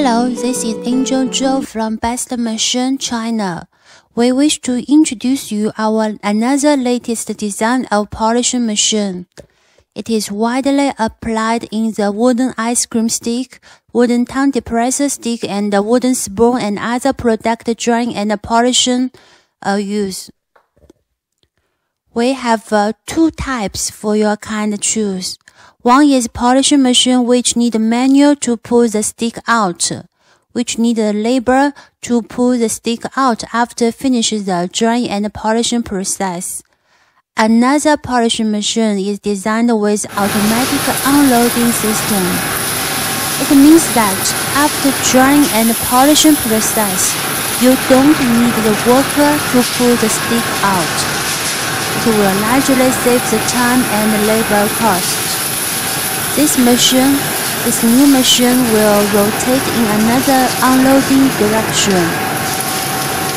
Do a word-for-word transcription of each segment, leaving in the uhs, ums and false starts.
Hello, this is Angel Zhou from Best Machine China. We wish to introduce you our another latest design of polishing machine. It is widely applied in the wooden ice cream stick, wooden tongue depressor stick, and the wooden spoon and other product drying and polishing uh, use. We have uh, two types for your kind to choose. One is polishing machine which need manual to pull the stick out, which need a labor to pull the stick out after finishing the drying and polishing process. Another polishing machine is designed with automatic unloading system. It means that after drying and polishing process, you don't need the worker to pull the stick out. It will largely save the time and labor cost. This machine, this new machine will rotate in another unloading direction.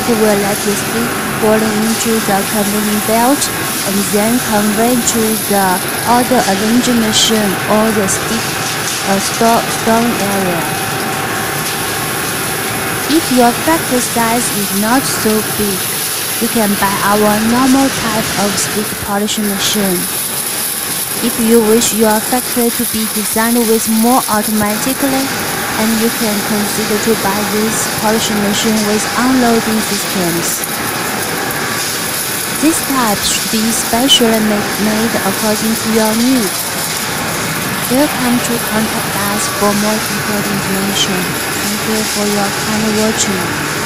It will let the stick fall into the conveyor belt and then convey to the other arranging machine or the stick or store, storing area. If your factory size is not so big, you can buy our normal type of stick polishing machine. If you wish your factory to be designed with more automatically, and you can consider to buy this polishing machine with unloading systems. This type should be specially made according to your needs. Welcome to contact us for more detailed information. Thank you for your kind watching.